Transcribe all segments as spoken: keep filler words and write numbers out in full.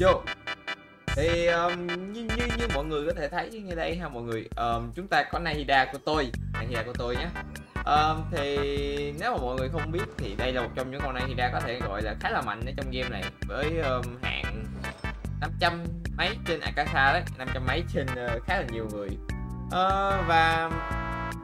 Vô. Thì um, như, như như mọi người có thể thấy ngay đây ha mọi người, um, chúng ta có Nahida của tôi, Nahida của tôi nhé. Um, thì nếu mà mọi người không biết thì đây là một trong những con Nahida có thể gọi là khá là mạnh ở trong game này, với um, hạng năm trăm mấy trên Akasa đấy, năm trăm mấy trên uh, khá là nhiều người. Uh, và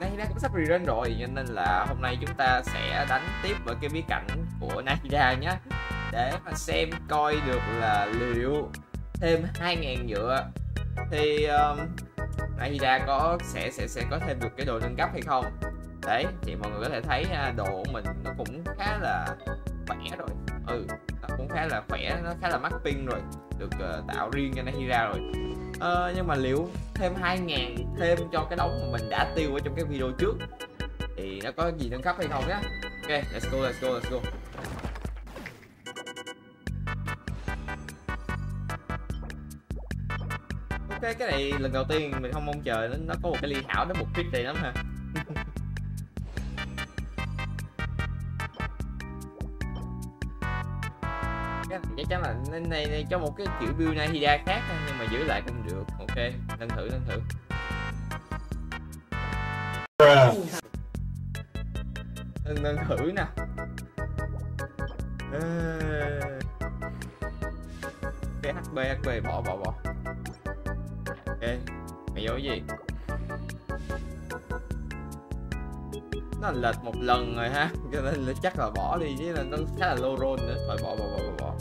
Nahida cũng sắp rerun rồi, cho nên là hôm nay chúng ta sẽ đánh tiếp ở cái bí cảnh của Nahida nhé, để mà xem coi được là liệu thêm hai ngàn nhựa thì um, Nahida có sẽ sẽ sẽ có thêm được cái đồ nâng cấp hay không. Đấy thì mọi người có thể thấy ha, đồ của mình nó cũng khá là khỏe rồi, ừ nó cũng khá là khỏe, nó khá là mắc pin rồi, được uh, tạo riêng cho Nahida rồi. Uh, nhưng mà liệu thêm hai ngàn thêm cho cái đống mà mình đã tiêu ở trong cái video trước thì nó có gì nâng cấp hay không nhá. Ok, let's go, let's go, let's go. Cái cái này lần đầu tiên mình không mong chờ, nó có một cái ly hảo đến một clip tiền lắm ha. Cái này chắc chắn là này, này, này cho một cái kiểu build Nahida khác nhưng mà giữ lại cũng được. Ok, nâng thử nâng thử. Nâng nâng thử nè. Cái hát bê hát bê bỏ bỏ bỏ. Ok, mày vô cái gì? Nó lệch một lần rồi ha, cho nên là chắc là bỏ đi, chứ là nó khá là low roll nữa. Thôi bỏ bỏ bỏ bỏ bỏ.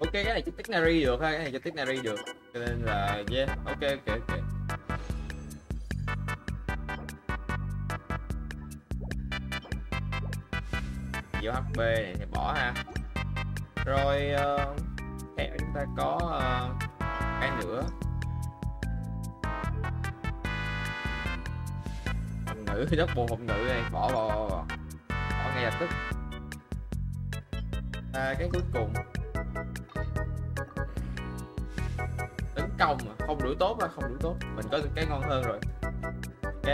Ok, cái này cho Tighnari được ha, cái này cho Tighnari được. Cho nên là yeah, ok ok ok. Vô hát bê này thì bỏ ha. Rồi uh... hẹn chúng ta có uh, cái nữa hồng nữ, rất buồn hồng nữ này, bỏ bỏ bỏ, bỏ ngay lập tức. À, cái cuối cùng tấn công mà không đủ tốt, là không đủ tốt, mình có cái ngon hơn rồi. Ok,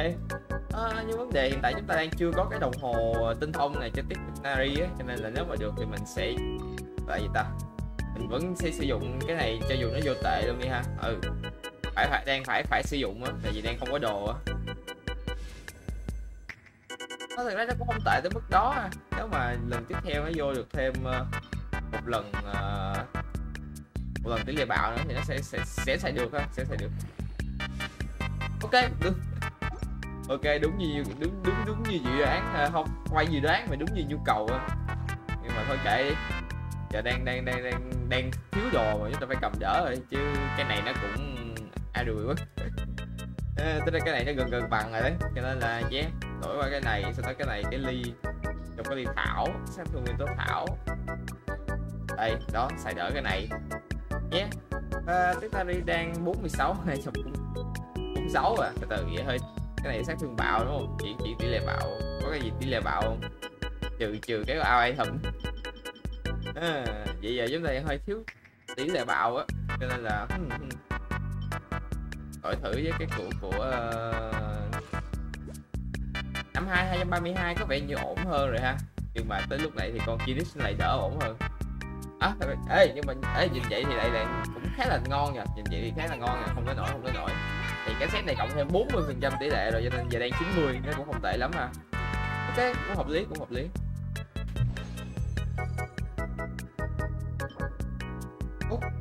à, nhưng vấn đề hiện tại chúng ta đang chưa có cái đồng hồ tinh thông này cho Tighnari, cho nên là nếu mà được thì mình sẽ tại vì ta mình vẫn sẽ sử dụng cái này cho dù nó vô tệ luôn đi ha. Ừ, phải phải đang phải phải sử dụng á, tại vì đang không có đồ á. Nó thật ra nó cũng không tệ tới mức đó ha, nếu mà lần tiếp theo nó vô được thêm một lần một lần tỷ lệ bạo nữa thì nó sẽ sẽ sẽ xài được ha, sẽ xài được. Ok, được. Ok, đúng như đúng đúng đúng như dự đoán, không quay dự đoán mà đúng như nhu cầu á. Nhưng mà thôi kệ đi. Giờ đang đang đang đang đang thiếu đồ mà chúng ta phải cầm đỡ rồi, chứ cái này nó cũng a đùi quá. À, tức là cái này nó gần gần bằng rồi đấy, cho nên là yeah, đổi qua cái này, sau đó cái này cái ly, trong cái ly thảo, sát thương nguyên tố thảo. Đây, đó, xài đỡ cái này. Yeah. À, chúng ta đi đang bốn mươi sáu này, trong bốn mươi sáu à, từ từ vậy hơi. Cái này sát thương bạo đúng không? Chỉ chỉ tỷ lệ bạo, có cái gì tỷ lệ bạo không? Trừ trừ cái ao ai thầm. À, vậy giờ chúng ta hơi thiếu tỷ lệ bạo á, cho nên là đổi thử với cái cũ của năm hai hai ba hai có vẻ như ổn hơn rồi ha, nhưng mà tới lúc này thì con Kiris lại đỡ ổn hơn. À, ê nhưng mà ê, nhìn vậy thì lại là cũng khá là ngon nha, nhìn vậy thì khá là ngon nha, không có nổi không có nổi. Thì cái set này cộng thêm bốn mươi phần trăm tỷ lệ rồi, cho nên giờ đang chín mươi, nó cũng không tệ lắm ha. Ok, cũng hợp lý cũng hợp lý. Ok,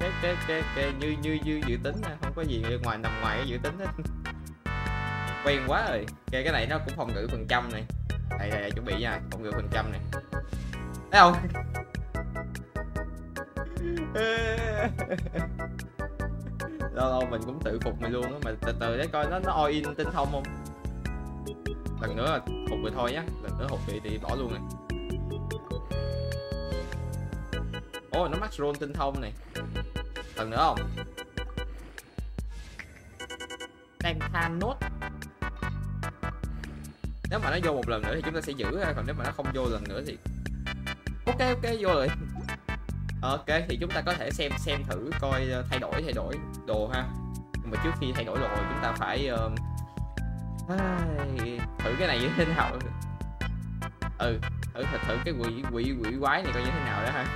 Cái cái cái cái như như như dự tính, không có gì ngoài nằm ngoài cái dự tính hết. Quen quá rồi. Okay, cái này nó cũng phòng ngự phần trăm này. Đây đây, đây chuẩn bị nha, phòng ngự phần trăm này. Thấy không? Lâu lâu mình cũng tự phục mình luôn á, mà từ từ để coi nó nó all in tinh thông không. lần nữa hụt vậy thôi nhá, lần nữa hụt vậy thì bỏ luôn này. Ôi oh, nó mắc roll tinh thông này, lần nữa không? Đang tham nốt. Nếu mà nó vô một lần nữa thì chúng ta sẽ giữ, còn nếu mà nó không vô lần nữa thì ok ok vô rồi. Ok thì chúng ta có thể xem xem thử coi thay đổi thay đổi đồ ha. Nhưng mà trước khi thay đổi đồ chúng ta phải uh... à, thử cái này như thế nào. Ừ thử thử, thử cái quỷ quỷ quỷ quái này coi như thế nào đó ha.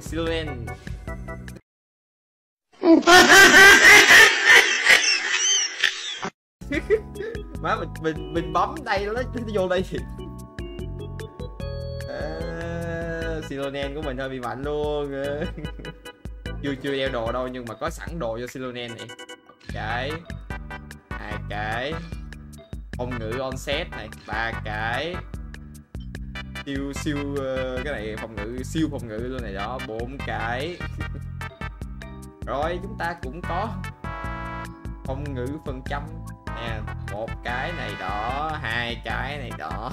Xilonen. Má mình mình mình bấm đây nó vô đây thì Xilonen của mình hơi bị mạnh luôn. Chưa chưa đeo đồ đâu nhưng mà có sẵn đồ cho Xilonen này. Cái hai cái ông ngữ onset này, ba cái siêu siêu uh, cái này phòng ngự siêu phòng ngự luôn này đó, bốn cái. Rồi chúng ta cũng có phòng ngự phần trăm nè, một cái này đó, hai cái này đó,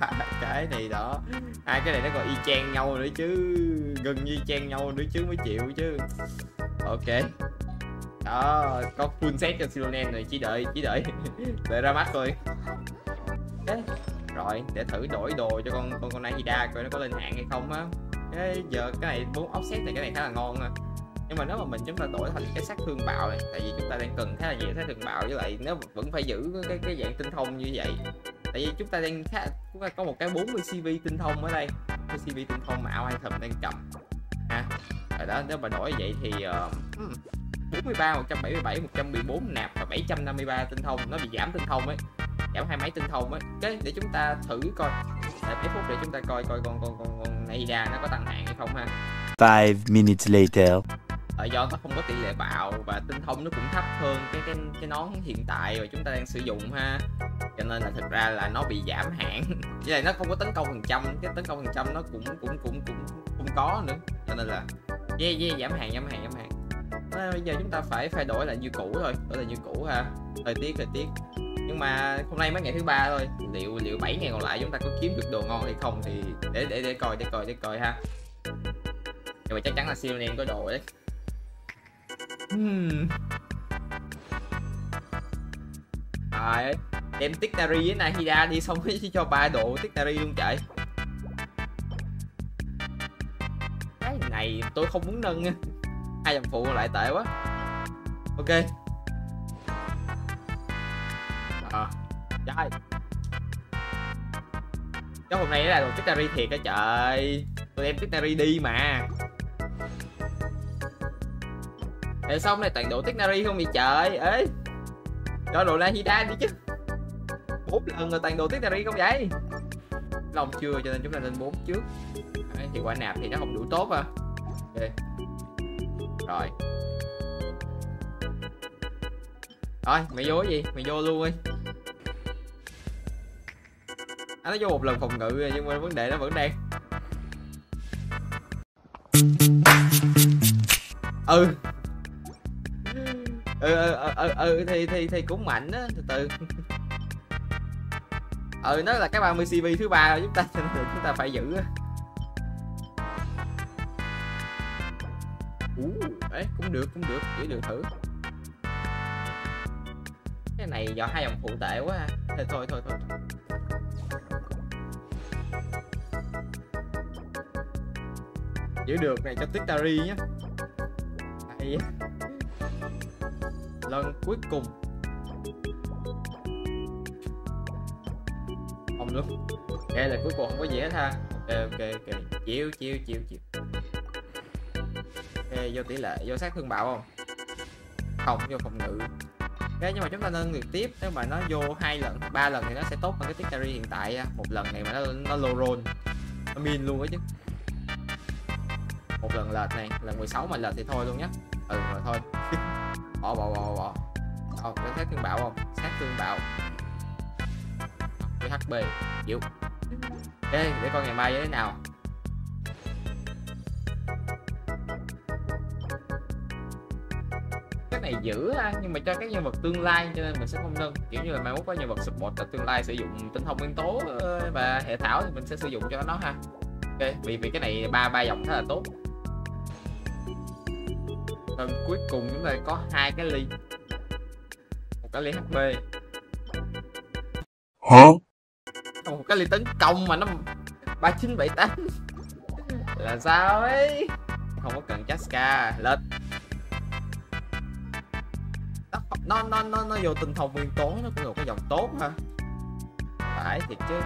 ba cái này đó, hai cái này nó còn y chang nhau nữa chứ, gần như chang nhau nữa chứ mới chịu chứ. Ok đó, có full set cho Xilonen rồi, chỉ đợi chỉ đợi đợi ra mắt thôi. Đấy. Rồi để thử đổi đồ cho con con con Nahida coi nó có lên hạng hay không á. Cái giờ cái này bốn offset này, cái này khá là ngon ha. Nhưng mà nếu mà mình chúng ta đổi thành cái sát thương bạo này, tại vì chúng ta đang cần khá là nhiều sát thương bạo, với lại nếu vẫn phải giữ cái cái dạng tinh thông như vậy. Tại vì chúng ta đang khá, chúng ta có một cái bốn mươi C V tinh thông ở đây, cái C V tinh thông mà ao item đang cầm ha. Rồi đó, nếu mà đổi vậy thì uh, bốn mươi ba, một trăm bảy mươi bảy, một trăm mười bốn nạp và bảy trăm năm mươi ba tinh thông, nó bị giảm tinh thông ấy, giảm hai mấy tinh thông ấy. Cái để chúng ta thử coi, để mấy phút để chúng ta coi coi con con con con Nahida nó có tăng hạng hay không ha. Five minutes later. Ờ, do nó không có tỷ lệ bạo và tinh thông nó cũng thấp hơn cái cái cái nón hiện tại và chúng ta đang sử dụng ha, cho nên là thực ra là nó bị giảm hạng. Với lại nó không có tấn công phần trăm, cái tấn công phần trăm nó cũng cũng cũng cũng không có nữa, cho nên là yeah yeah giảm hạng giảm hạng giảm hạng. À, bây giờ chúng ta phải phải đổi lại như cũ thôi, đổi lại như cũ ha. Thời tiết thời tiết. Nhưng mà hôm nay mới ngày thứ ba thôi, liệu liệu bảy ngày còn lại chúng ta có kiếm được đồ ngon hay không thì để để để coi để coi để coi ha. Nhưng mà chắc chắn là Xilonen có đồ đấy. Hmm. À, đem Tighnari với Nahida đi xong mới cho ba độ Tighnari luôn chạy. Cái này tôi không muốn nâng. Hai dòng phụ lại tệ quá. Ok. Ờ à, trời. Chắc hôm nay là đồ Tighnari thiệt á trời. Tôi đem Tighnari đi mà. Để xong này toàn đồ Tighnari không vậy trời. Ê, cho đồ Nahida đi chứ. Bốn lần rồi toàn đồ Tighnari không vậy. Lòng chưa cho nên chúng ta lên bốn trước. Đấy, thì quả nạp thì nó không đủ tốt à. Ok. Rồi. Rồi, mày vô cái gì? Mày vô luôn đi. À, nó vô một lần phòng ngự rồi, nhưng mà vấn đề nó vẫn đang. Ừ. Ừ ừ ừ ừ thì thì thì cũng mạnh á, từ từ. Ừ nó là cái ba mươi C V thứ ba chúng ta chúng ta phải giữ á. Đấy, cũng được cũng được chỉ được thử cái này do hai dòng phụ tệ quá ha. Thôi thôi thôi thôi giữ được này cho Tighnari nhé. Hay. Lần cuối cùng không luôn, đây là cuối cùng không có gì hết ha. Ok ok ok chịu chịu chịu chịu. Okay, vô tỷ lệ, vô sát thương bạo không? Không, vô phòng ngự. Okay, nhưng mà chúng ta nâng được tiếp, nếu mà nó vô hai lần, ba lần thì nó sẽ tốt hơn cái Tighnari hiện tại. Một lần này mà nó nó low roll, nó min luôn á chứ. Một lần lệch này, lần mười sáu mà lệch thì thôi luôn nhé. Ừ rồi thôi. Bỏ bỏ bỏ bỏ. Không, có sát thương bạo không? Sát thương bạo. Với hát pê, chịu. Ok, để coi ngày mai như thế nào. này giữ ha, nhưng mà cho các nhân vật tương lai cho nên mình sẽ không nâng, kiểu như là mai mốt có nhân vật support là tương lai sử dụng tính hồng nguyên tố và hệ thảo thì mình sẽ sử dụng cho nó ha. Ok, vì vì cái này ba ba dòng khá là tốt. Và cuối cùng chúng ta có hai cái ly, một cái ly hát pê, hả, một cái ly tấn công mà nó ba chín bảy tám là sao ấy, không có cần Chaska lên. Nó nó nó nó vô tinh thông nguyên tố, nó cũng được cái dòng tốt ha, phải thiệt chứ.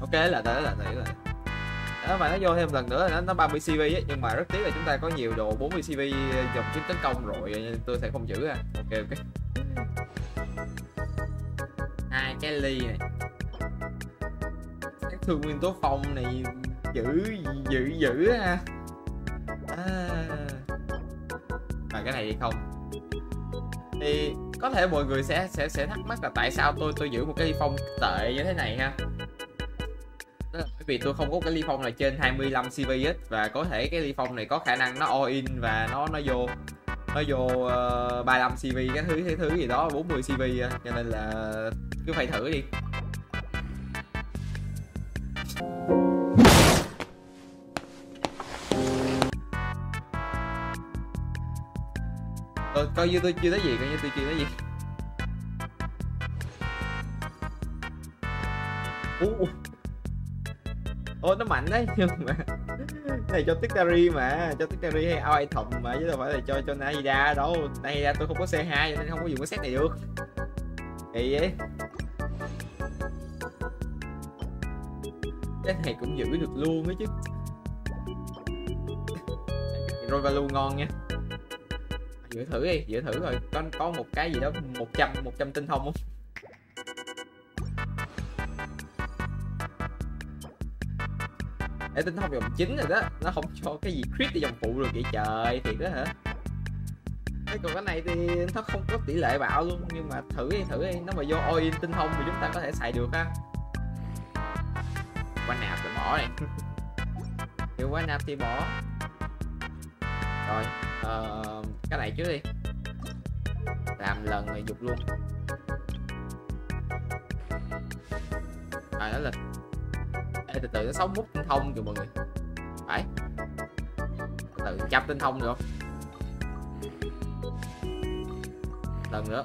Ok, là tới là tới rồi đó, mà nó vô thêm lần nữa là nó ba mươi C V ấy, nhưng mà rất tiếc là chúng ta có nhiều đồ bốn mươi C V dòng chính tấn công rồi nên tôi sẽ không giữ ha. Ok ok, hai cái ly này, các thương nguyên tố phong này giữ giữ giữ ha. À, mà cái này thì không, thì có thể mọi người sẽ sẽ sẽ thắc mắc là tại sao tôi tôi giữ một cái ly phong tệ như thế này ha. Đó là bởi vì tôi không có cái ly phong là trên hai mươi lăm C V hết, và có thể cái ly phong này có khả năng nó all in và nó nó vô nó vô uh, ba mươi lăm C V cái thứ cái thứ gì đó, bốn mươi C V, cho nên là cứ phải thử đi. Coi coi như tôi chưa nói gì, coi như tôi chưa nói gì. Ủa, ôi nó mạnh đấy, nhưng mà cái này cho Tighnari mà, cho Tighnari hay ao ai thầm mà, chứ đâu phải là cho cho Nahida đâu. Nahida tôi không có C hai nên không có dùng cái set này được. Kỳ vậy. Cái này cũng giữ được luôn ấy chứ. Rồi value ngon nha. Giữ thử đi, giữ thử rồi có có một cái gì đó một trăm tinh thông không? Để tinh thông vòng chính rồi đó, nó không cho cái gì crit vòng phụ rồi kìa, trời thiệt đó hả? Thế còn cái này thì nó không có tỷ lệ bạo luôn, nhưng mà thử đi thử đi, nó mà vô all in tinh thông thì chúng ta có thể xài được ha. Quá nạp rồi bỏ này, kiểu quá nạp thì bỏ. Rồi, uh, cái này trước đi, làm lần này dục luôn. Rồi đó là ê, từ từ nó sáu mươi mốt tinh thông rồi mọi người, phải từ từ một trăm tinh thông được không? Lần nữa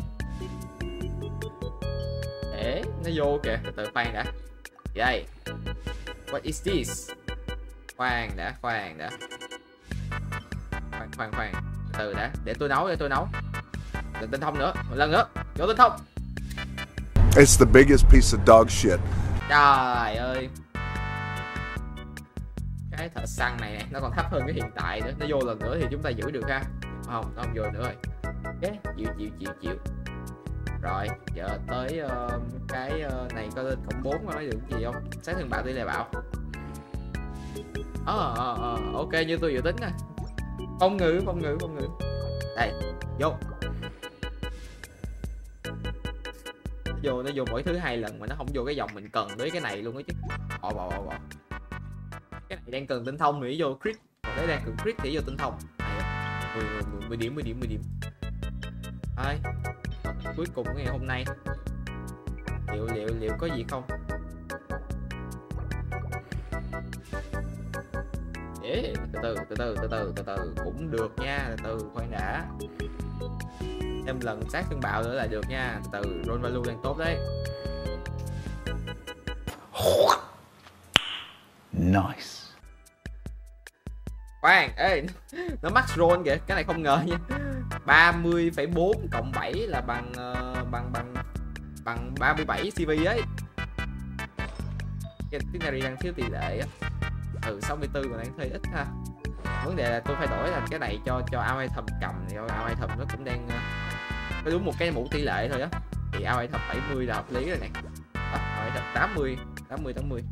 để nó vô kìa, từ từ khoan đã. Đây, what is this? Khoan đã, khoan đã, khoan khoan từ đã, để tôi nấu, để tôi nấu lần tinh thông nữa, một lần nữa vô tinh thông. It's the biggest piece of dog shit. Trời ơi, cái thợ săn này, này nó còn thấp hơn cái hiện tại nữa, nó vô lần nữa thì chúng ta giữ được ha. Không, nó không vô nữa rồi. Okay, chịu chịu chịu chịu rồi. Giờ tới uh, cái uh, này có lên cộng bốn mà nói được gì không? Sát thương bạo, tỷ lệ bạo. Ờ à, à, à, ok, như tôi dự tính nè. Phong ngữ, phong ngữ, phong ngữ. Đây, vô. Nó vô, nó vô mỗi thứ hai lần mà nó không vô cái dòng mình cần với cái này luôn á chứ. Bỏ bỏ bỏ bỏ. Cái này đang cần tinh thông thì vô crit, còn cái đang cần crit thì vô tinh thông. mười điểm, mười điểm, mười điểm. Ai. Cuối cùng ngày hôm nay. Liệu liệu liệu có gì không? Ê, từ từ từ từ từ từ từ từ cũng được nha, từ từ khoan đã, thêm lần sát thương bạo nữa là được nha, từ từ roll value đang tốt đấy. Nice. Khoan, ê nó max roll kìa, cái này không ngờ nha. ba mươi phẩy bốn cộng bảy là bằng bằng bằng bằng ba mươi bảy C V ấy. Cái Tighnari đang thiếu tỷ lệ á. Ừ, sáu mươi tư còn đang thuê ít ha. Vấn đề là tôi phải đổi thành cái này cho cho ao ai thầm cầm, thì ao ai thầm nó cũng đang có đúng một cái mũ tỷ lệ thôi á, thì ao ai thầm bảy mươi là hợp lý rồi nè. Ao ai thầm tám mươi tám mươi tám mươi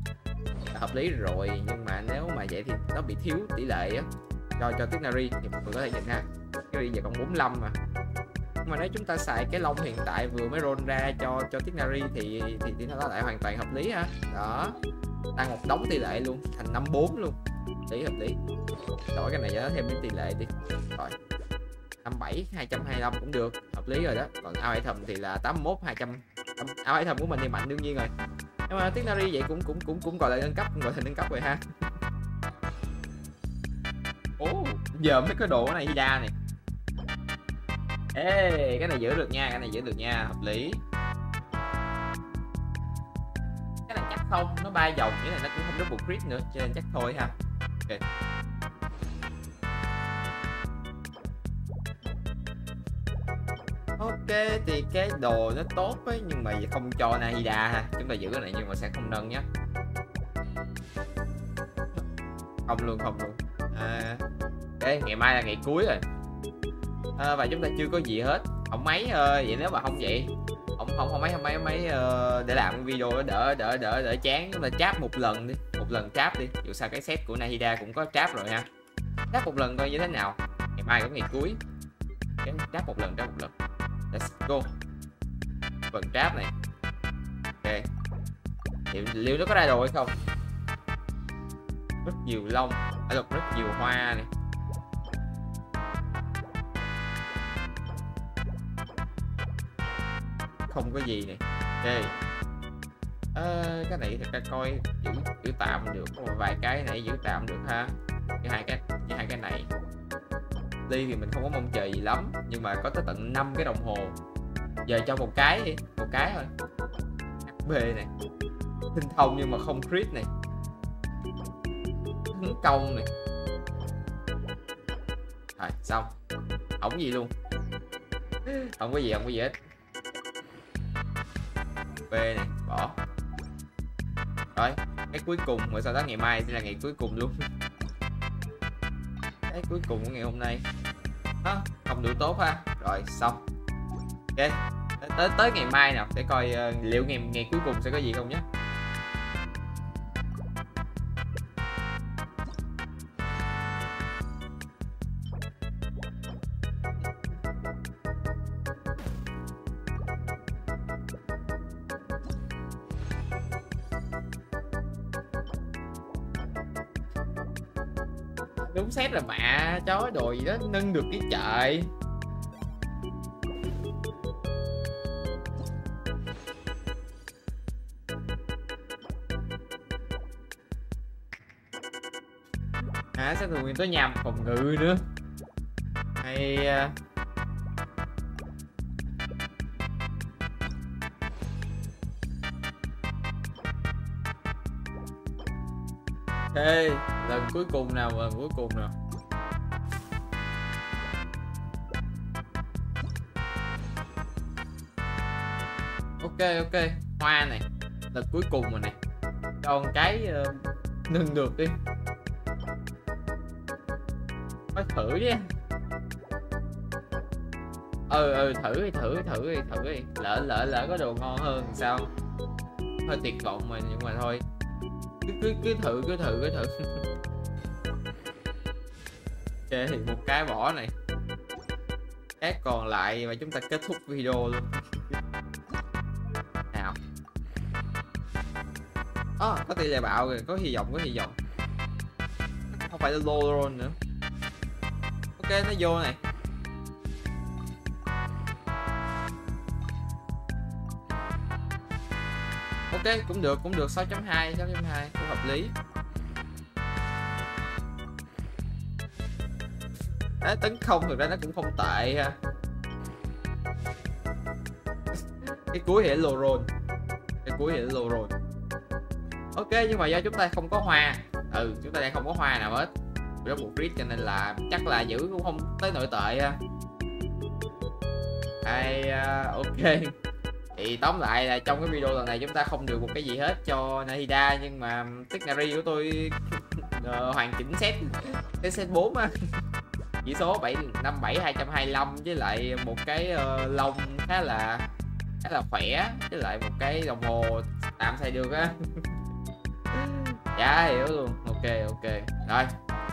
là hợp lý rồi, nhưng mà nếu mà vậy thì nó bị thiếu tỷ lệ á, cho cho Tighnari thì mọi người có thể nhìn ha. Tighnari giờ còn bốn mươi lăm mà, nhưng mà nếu chúng ta xài cái lông hiện tại vừa mới roll ra cho cho Tighnari thì thì thì nó lại hoàn toàn hợp lý ha. Đó, tăng một đống tỷ lệ luôn, thành năm mươi bốn luôn, lý hợp lý. Đổi cái này cho nó thêm cái tỷ lệ đi. Rồi năm mươi bảy hai trăm hai mươi lăm cũng được, hợp lý rồi đó. Còn ao item thì là tám mươi mốt hai trăm. Ao item của mình thì mạnh đương nhiên rồi. Nhưng mà Tighnari vậy cũng cũng cũng cũng gọi là nâng cấp, gọi là nâng cấp rồi ha. Ồ, giờ mới có đồ này ra này. Ê, cái này giữ được nha, cái này giữ được nha, hợp lý. Cái này chắc không, nó ba vòng nghĩa là nó cũng không được double crit nữa, cho nên chắc thôi ha. Ok. Ok thì cái đồ nó tốt ấy, nhưng mà không cho Nahida ha. Chúng ta giữ cái này nhưng mà sẽ không nâng nhé. Không luôn, không luôn. À, ok, ngày mai là ngày cuối rồi. À, và chúng ta chưa có gì hết. Không mấy ơi, vậy nếu mà không vậy, không không không mấy không mấy không mấy uh, để làm video đó đỡ đỡ đỡ đỡ chán, chúng ta trap một lần đi, một lần trap đi. Dù sao cái set của Nahida cũng có trap rồi ha. Trap một lần coi như thế nào. Ngày mai cũng ngày cuối. Trap một lần, trap một lần. Let's go. Phần trap này. Ok. Thì liệu nó có ra đồ hay không? Rất nhiều lông, ở lục rất nhiều hoa này. Không có gì này. Ok. À, cái này thật ra coi giữ, giữ tạm được, có vài cái này giữ tạm được ha. Như hai cái, như hai cái này. Đi thì mình không có mong chờ gì lắm, nhưng mà có tới tận năm cái đồng hồ. Giờ cho một cái đi, một cái thôi. hát pê này, tinh thông nhưng mà không crit này, tấn công này, rồi xong, không gì luôn, không có gì, không có gì hết. hát pê này bỏ, rồi cái cuối cùng rồi, sau đó ngày mai sẽ là ngày cuối cùng luôn. Đấy, cuối cùng của ngày hôm nay à, không đủ tốt ha, rồi xong. Ok, tới tới ngày mai nào để coi uh, liệu ngày ngày cuối cùng sẽ có gì không nhé. Đúng xét là mẹ chó đồ gì đó nâng được cái trời. Hả, sẽ thường nguyên tới nhằm phòng ngự nữa. Hay thế okay. Lần cuối cùng nào, lần cuối cùng nào. Ok ok, hoa này, lần cuối cùng rồi này. Cho một cái uh, nâng được đi. Phải thử đi. Ừ ừ thử đi, thử đi, thử đi, thử đi. Lỡ lỡ lỡ có đồ ngon hơn sao? Hơi tuyệt vọng mà, nhưng mà thôi. Cứ cứ cứ thử, cứ thử, cứ thử. Ok, thì một cái bỏ này. Cái còn lại mà chúng ta kết thúc video luôn. Nào. Ờ, à, có tỷ lệ bạo rồi, có hy vọng, có hy vọng. Không phải là low roll nữa. Ok, nó vô này. Ok, cũng được, cũng được, sáu chấm hai, sáu chấm hai cũng hợp lý. Đấy, tấn không thực ra nó cũng không tệ ha. Cái cuối thì low roll. Cái cuối thì low roll. Ok, nhưng mà do chúng ta không có hoa. Ừ, chúng ta đang không có hoa nào hết. Rất một crit cho nên là chắc là giữ cũng không tới nội tệ ha. Hay uh, ok. Thì tóm lại là trong cái video lần này chúng ta không được một cái gì hết cho Nahida, nhưng mà Tighnari của tôi uh, hoàn chỉnh set cái set bốn á. Chỉ số bảy năm bảy hai trăm hai mươi lăm với lại một cái uh, lông khá là khá là khỏe, với lại một cái đồng hồ tạm xài được á. Dạ hiểu luôn. Ok ok. Rồi,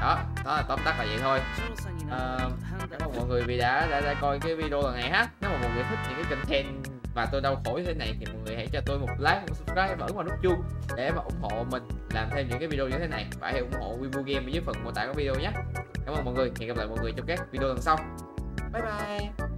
đó, đó là tóm tắt là vậy thôi. Uh, cảm ơn mọi người vì đã, đã đã coi cái video lần này ha. Nếu mà mọi người thích những cái content và tôi đau khổ như thế này thì mọi người hãy cho tôi một like, một subscribe và ấn vào nút chuông để mà ủng hộ mình làm thêm những cái video như thế này. Và hãy ủng hộ Vivo Game ở dưới phần mô tả của video nhé. Cảm ơn mọi người, hẹn gặp lại mọi người trong các video lần sau. Bye bye.